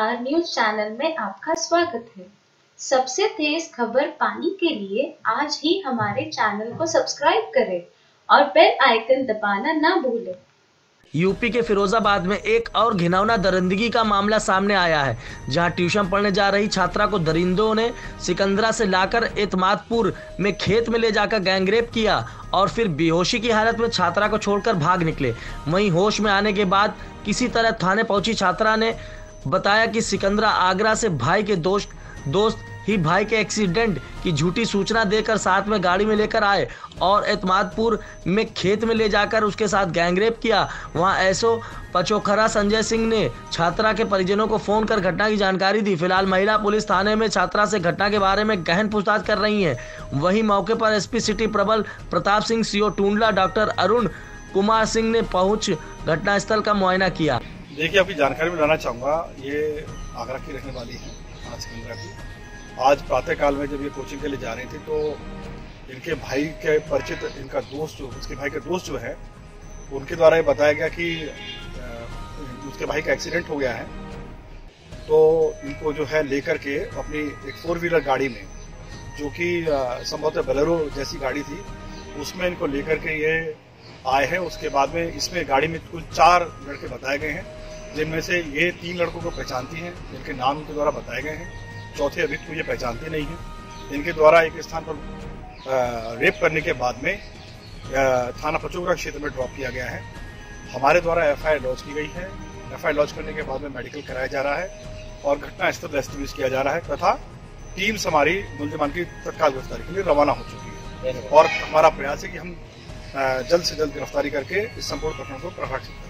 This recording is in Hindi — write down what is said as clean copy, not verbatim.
आर न्यूज चैनल में आपका स्वागत है। सबसे तेज खबर पाने के लिए आज ही हमारे चैनल को सब्सक्राइब करें और बेल आइकन दबाना ना भूलें। यूपी के फ़िरोज़ाबाद में एक और घिनौना दरिंदगी का मामला सामने आया है, जहां ट्यूशन पढ़ने जा रही छात्रा को दरिंदों ने सिकंदरा से लाकर एत्मादपुर में खेत में ले जाकर गैंगरेप किया और फिर बेहोशी की हालत में छात्रा को छोड़कर भाग निकले। वहीं होश में आने के बाद किसी तरह थाने पहुंची छात्रा ने बताया कि सिकंदरा आगरा से भाई के दोस्त ही भाई के एक्सीडेंट की झूठी सूचना देकर साथ में गाड़ी में लेकर आए और एत्मादपुर में खेत में ले जाकर उसके साथ गैंगरेप किया। वहां एसओ पचोखरा संजय सिंह ने छात्रा के परिजनों को फोन कर घटना की जानकारी दी। फिलहाल महिला पुलिस थाने में छात्रा से घटना के बारे में गहन पूछताछ कर रही है। वहीं मौके पर SP city Prabal Pratap Singh, CO Tundla doctor Arun Kumar Singh ने पहुंच घटनास्थल का मुआयना किया। देखिए, आपकी जानकारी में लाना चाहूँगा, ये आगरा की रहने वाली है सिकंदरा की। आज प्रातःकाल में जब ये कोचिंग के लिए जा रही थी तो इनके भाई के परिचित इनका दोस्त, उसके भाई का दोस्त जो है, उनके द्वारा ये बताया गया कि उसके भाई का एक्सीडेंट हो गया है। तो इनको जो है लेकर के अपनी एक 4-व्हीलर गाड़ी में, जो कि संभवतः बोलेरो जैसी गाड़ी थी, उसमें इनको लेकर के ये आए हैं। उसके बाद में इसमें गाड़ी में कुल 4 लड़के बताए गए हैं, जिनमें से ये 3 लड़कों को पहचानती हैं, जिनके नाम उनके द्वारा बताए गए हैं। चौथे अभी मुझे पहचानते नहीं है। इनके द्वारा एक स्थान पर रेप करने के बाद में थाना पचोखरा क्षेत्र में ड्रॉप किया गया है। हमारे द्वारा एफआईआर लॉन्च की गई है। एफआईआर लॉन्च करने के बाद में मेडिकल कराया जा रहा है और घटनास्थल एस्टेब्लिश किया जा रहा है तथा टीम हमारी मुलजमान की तत्काल गिरफ्तारी के लिए रवाना हो चुकी है और हमारा प्रयास है कि हम जल्द से जल्द गिरफ्तारी करके इस संपूर्ण प्रकरण को प्रभावित